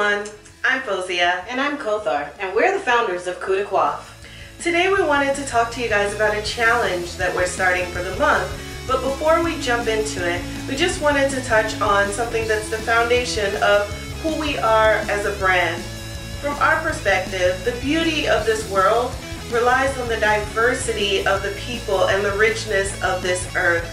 everyone, I'm Fozia. And I'm Kothar, and we're the founders of Coup de Coiff. Today we wanted to talk to you guys about a challenge that we're starting for the month, but before we jump into it, we just wanted to touch on something that's the foundation of who we are as a brand. From our perspective, the beauty of this world relies on the diversity of the people and the richness of this earth.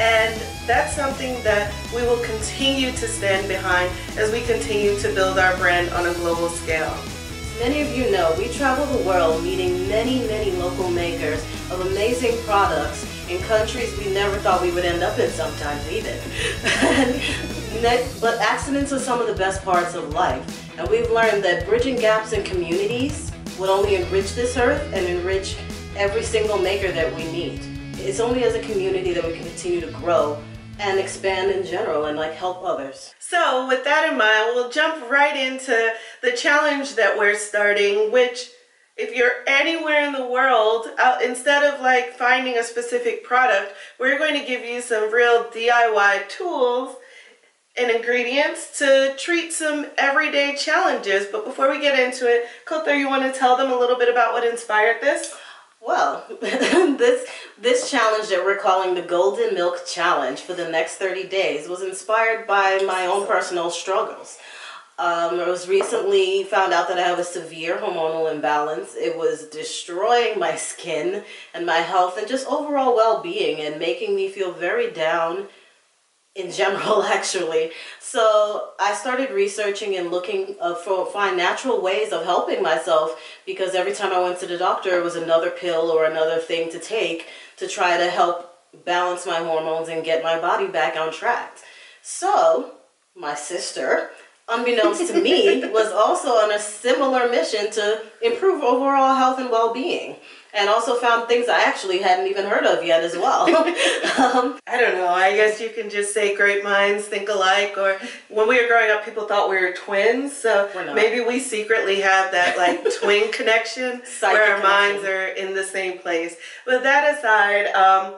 And that's something that we will continue to stand behind as we continue to build our brand on a global scale. As many of you know, we travel the world meeting many local makers of amazing products in countries we never thought we would end up in sometimes even. But accidents are some of the best parts of life. And we've learned that bridging gaps in communities would only enrich this earth and enrich every single maker that we meet. It's only as a community that we can continue to grow and expand in general and like help others. So with that in mind, we'll jump right into the challenge that we're starting, which if you're anywhere in the world, instead of like finding a specific product, we're going to give you some real DIY tools and ingredients to treat some everyday challenges. But before we get into it, Kothar, you want to tell them a little bit about what inspired this? Well, this challenge that we're calling the Golden Milk Challenge for the next 30 days was inspired by my own personal struggles. I was recently found out that I have a severe hormonal imbalance. It was destroying my skin and my health and just overall well-being and making me feel very down in general, actually. So I started researching and looking find natural ways of helping myself, because every time I went to the doctor, it was another pill or another thing to take to try to help balance my hormones and get my body back on track. So my sister, unbeknownst to me, was also on a similar mission to improve overall health and well-being, and also found things I actually hadn't even heard of yet as well. I don't know, I guess you can just say great minds think alike. Or when we were growing up, people thought we were twins, so maybe we secretly have that like twin connection where our minds are in the same place. But that aside,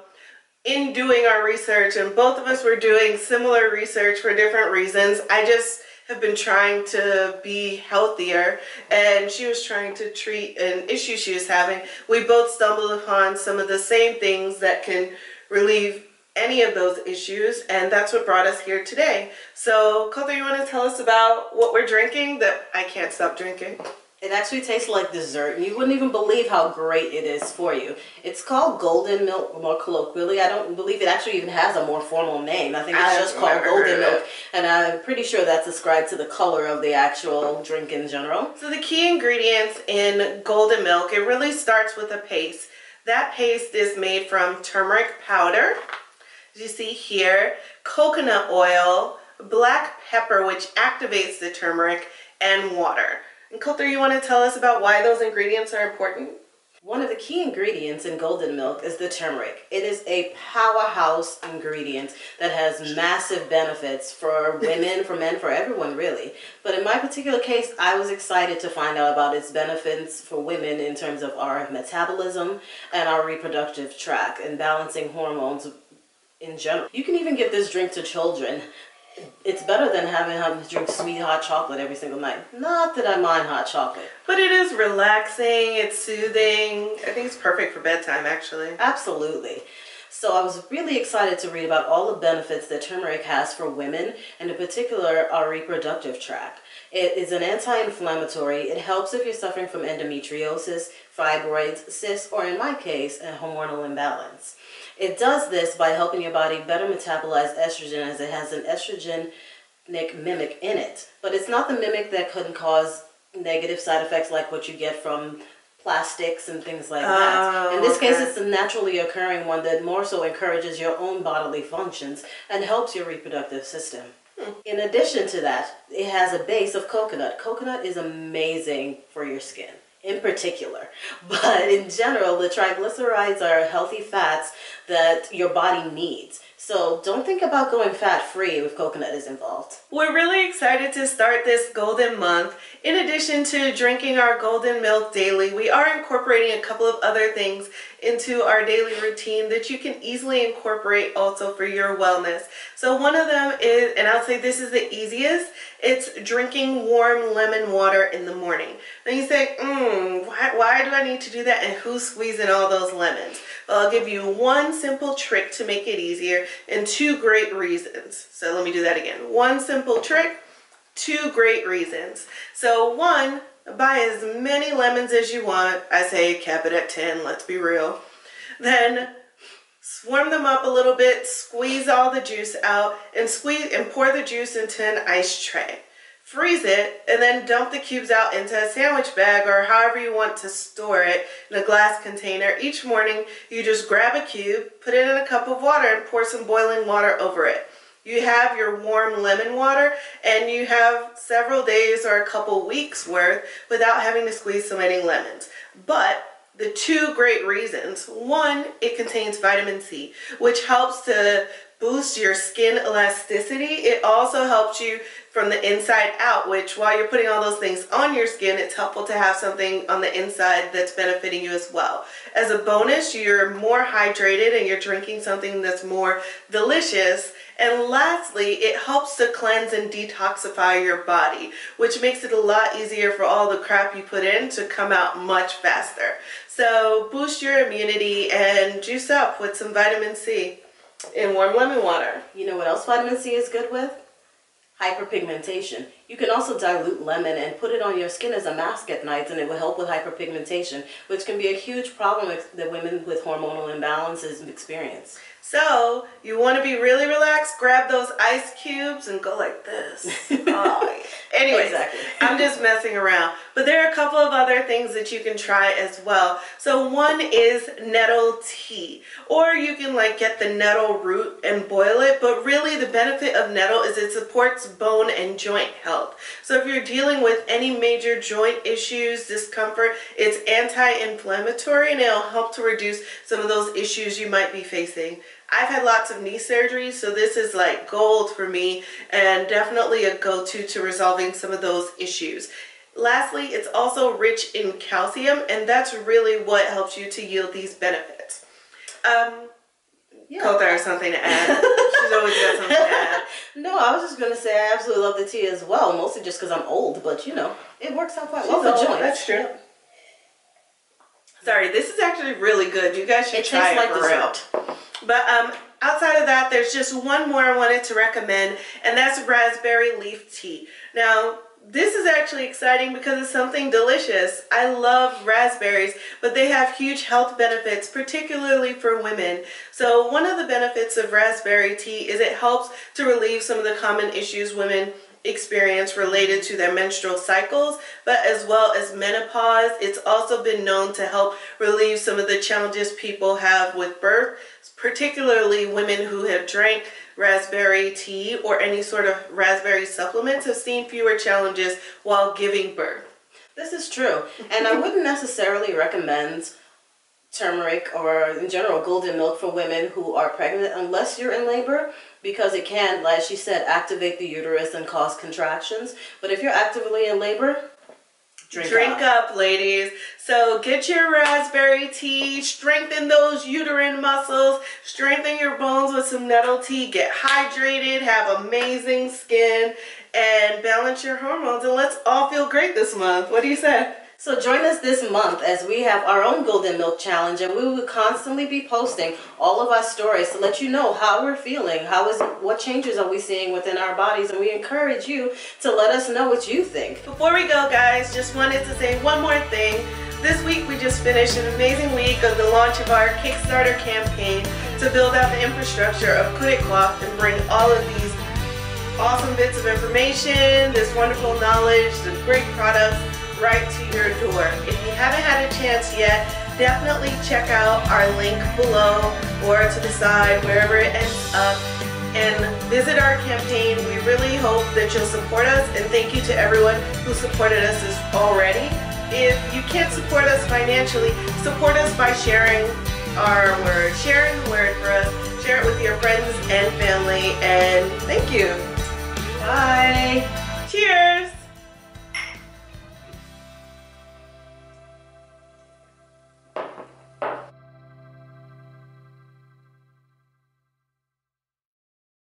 in doing our research, and both of us were doing similar research for different reasons, I just have been trying to be healthier, and she was trying to treat an issue she was having. We both stumbled upon some of the same things that can relieve any of those issues, and that's what brought us here today. So, Kothar, you want to tell us about what we're drinking that I can't stop drinking? It actually tastes like dessert, and you wouldn't even believe how great it is for you. It's called Golden Milk, more colloquially. I don't believe it actually even has a more formal name. I think it's just called Golden Milk, and I'm pretty sure that's ascribed to the color of the actual drink in general. So the key ingredients in Golden Milk, it really starts with a paste. That paste is made from turmeric powder, as you see here, coconut oil, black pepper, which activates the turmeric, and water. And Kothar, you want to tell us about why those ingredients are important? One of the key ingredients in Golden Milk is the turmeric. It is a powerhouse ingredient that has massive benefits for women, for men, for everyone really. But in my particular case, I was excited to find out about its benefits for women in terms of our metabolism and our reproductive tract and balancing hormones in general. You can even give this drink to children. It's better than having to drink sweet hot chocolate every single night. Not that I mind hot chocolate. But it is relaxing, it's soothing. I think it's perfect for bedtime, actually. Absolutely. So I was really excited to read about all the benefits that turmeric has for women, and in particular our reproductive tract. It is an anti-inflammatory. It helps if you're suffering from endometriosis, fibroids, cysts, or in my case, a hormonal imbalance. It does this by helping your body better metabolize estrogen, as it has an estrogenic mimic in it. But it's not the mimic that can cause negative side effects like what you get from plastics and things like that. In this case, it's a naturally occurring one that more so encourages your own bodily functions and helps your reproductive system. In addition to that, it has a base of coconut. Coconut is amazing for your skin, in particular. But in general, the triglycerides are healthy fats that your body needs. So don't think about going fat-free if coconut is involved. We're really excited to start this Golden Month. In addition to drinking our Golden Milk daily, we are incorporating a couple of other things into our daily routine that you can easily incorporate also for your wellness. So one of them is, and I'll say this is the easiest, it's drinking warm lemon water in the morning. Then you say, why do I need to do that, and who's squeezing all those lemons? Well, I'll give you one simple trick to make it easier and two great reasons. So let me do that again. One simple trick, two great reasons. So one, buy as many lemons as you want. I say cap it at 10, let's be real. Then warm them up a little bit, squeeze all the juice out, and pour the juice into an ice tray. Freeze it, and then dump the cubes out into a sandwich bag or however you want to store it in a glass container. Each morning, you just grab a cube, put it in a cup of water, and pour some boiling water over it. You have your warm lemon water, and you have several days or a couple weeks worth without having to squeeze so many lemons. But the two great reasons. One, it contains vitamin C, which helps to boost your skin elasticity. It also helps you from the inside out, which while you're putting all those things on your skin, it's helpful to have something on the inside that's benefiting you as well. As a bonus, you're more hydrated and you're drinking something that's more delicious. And lastly, it helps to cleanse and detoxify your body, which makes it a lot easier for all the crap you put in to come out much faster. So boost your immunity and juice up with some vitamin C in warm lemon water. You know what else vitamin C is good with? Hyperpigmentation. You can also dilute lemon and put it on your skin as a mask at nights, and it will help with hyperpigmentation, which can be a huge problem that women with hormonal imbalances experience. So you want to be really relaxed, grab those ice cubes and go like this. Oh, yeah. Anyways, exactly. I'm just messing around. But there are a couple of other things that you can try as well. So one is nettle tea, or you can like get the nettle root and boil it. But really the benefit of nettle is it supports bone and joint health. So if you're dealing with any major joint issues, discomfort, it's anti-inflammatory and it'll help to reduce some of those issues you might be facing. I've had lots of knee surgeries, so this is like gold for me and definitely a go-to to resolving some of those issues. Lastly, it's also rich in calcium, and that's really what helps you to yield these benefits. Yeah. Kotha has something to add. She's always got something to add. No, I was just going to say I absolutely love the tea as well, mostly just because I'm old, but you know, it works out quite well for joints. That's true. Sorry, this is actually really good. You guys should try it for real. But outside of that, there's just one more I wanted to recommend, and that's raspberry leaf tea. Now, this is actually exciting because it's something delicious. I love raspberries, but they have huge health benefits, particularly for women. So one of the benefits of raspberry tea is it helps to relieve some of the common issues women experience related to their menstrual cycles, but as well as menopause. It's also been known to help relieve some of the challenges people have with birth, particularly women who have drank raspberry tea or any sort of raspberry supplements have seen fewer challenges while giving birth. This is true, and I wouldn't necessarily recommend turmeric or in general golden milk for women who are pregnant unless you're in labor, because it can, like she said, activate the uterus and cause contractions. But if you're actively in labor, drink up, ladies. So get your raspberry tea, strengthen those uterine muscles, strengthen your bones with some nettle tea, get hydrated, have amazing skin, and balance your hormones, and let's all feel great this month. What do you say? So join us this month as we have our own Golden Milk Challenge, and we will constantly be posting all of our stories to let you know how we're feeling, what changes are we seeing within our bodies, and we encourage you to let us know what you think. Before we go, guys, just wanted to say one more thing. This week we just finished an amazing week of the launch of our Kickstarter campaign to build out the infrastructure of Coup de Coiff and bring all of these awesome bits of information, this wonderful knowledge, the great products, right to your door. If you haven't had a chance yet, definitely check out our link below or to the side, wherever it ends up, and visit our campaign. We really hope that you'll support us, and thank you to everyone who supported us already. If you can't support us financially, support us by sharing our word. Share the word for us. Share it with your friends and family, and thank you. Bye.